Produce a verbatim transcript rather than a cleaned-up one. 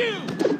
you!